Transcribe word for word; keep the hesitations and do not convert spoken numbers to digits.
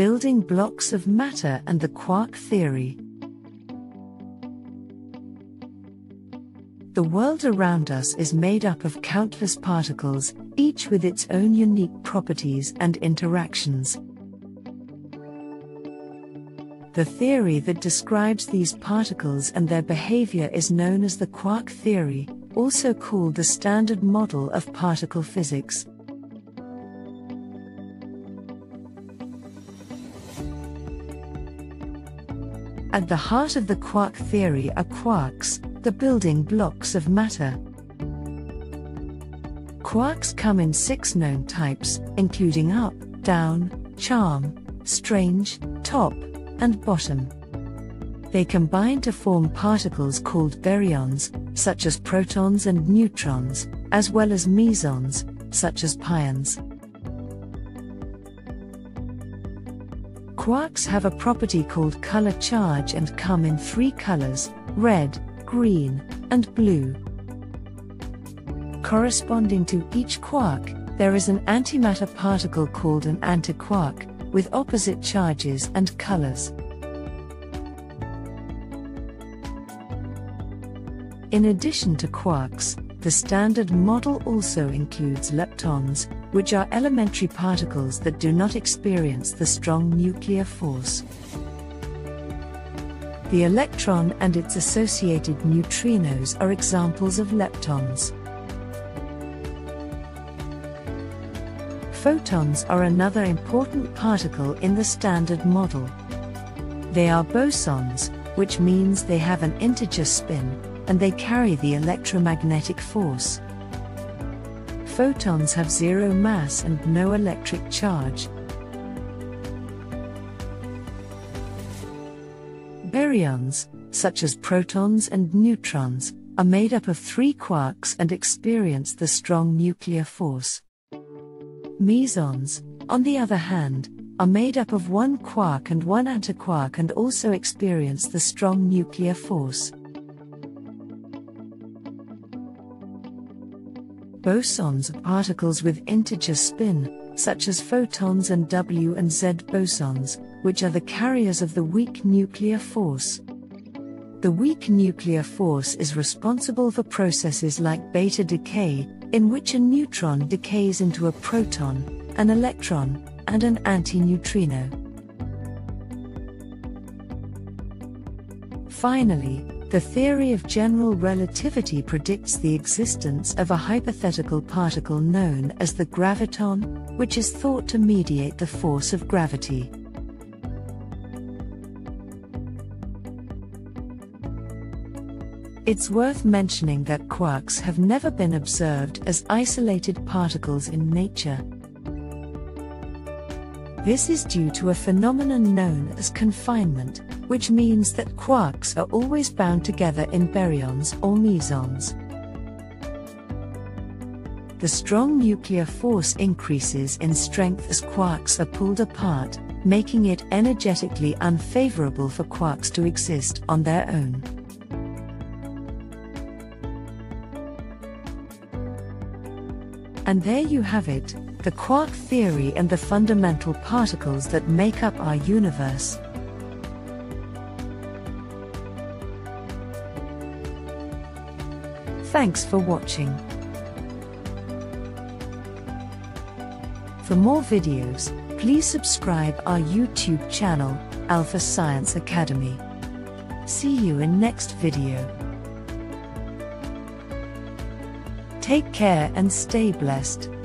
Building Blocks of Matter and the Quark Theory. The world around us is made up of countless particles, each with its own unique properties and interactions. The theory that describes these particles and their behavior is known as the quark theory, also called the standard model of particle physics. At the heart of the quark theory are quarks, the building blocks of matter. Quarks come in six known types, including up, down, charm, strange, top, and bottom. They combine to form particles called baryons, such as protons and neutrons, as well as mesons, such as pions. Quarks have a property called color charge and come in three colors: red, green, and blue. Corresponding to each quark, there is an antimatter particle called an antiquark, with opposite charges and colors. In addition to quarks, the standard model also includes leptons, which are elementary particles that do not experience the strong nuclear force. The electron and its associated neutrinos are examples of leptons. Photons are another important particle in the standard model. They are bosons, which means they have an integer spin, and they carry the electromagnetic force. Photons have zero mass and no electric charge. Baryons, such as protons and neutrons, are made up of three quarks and experience the strong nuclear force. Mesons, on the other hand, are made up of one quark and one antiquark and also experience the strong nuclear force. Bosons are particles with integer spin, such as photons and W and Z bosons, which are the carriers of the weak nuclear force. The weak nuclear force is responsible for processes like beta decay, in which a neutron decays into a proton, an electron, and an antineutrino. Finally, the theory of general relativity predicts the existence of a hypothetical particle known as the graviton, which is thought to mediate the force of gravity. It's worth mentioning that quarks have never been observed as isolated particles in nature. This is due to a phenomenon known as confinement, which means that quarks are always bound together in baryons or mesons. The strong nuclear force increases in strength as quarks are pulled apart, making it energetically unfavorable for quarks to exist on their own. And there you have it, the quark theory and the fundamental particles that make up our universe. Thanks for watching. For more videos, please subscribe our YouTube channel, Alpha Science Academy. See you in next video. Take care and stay blessed.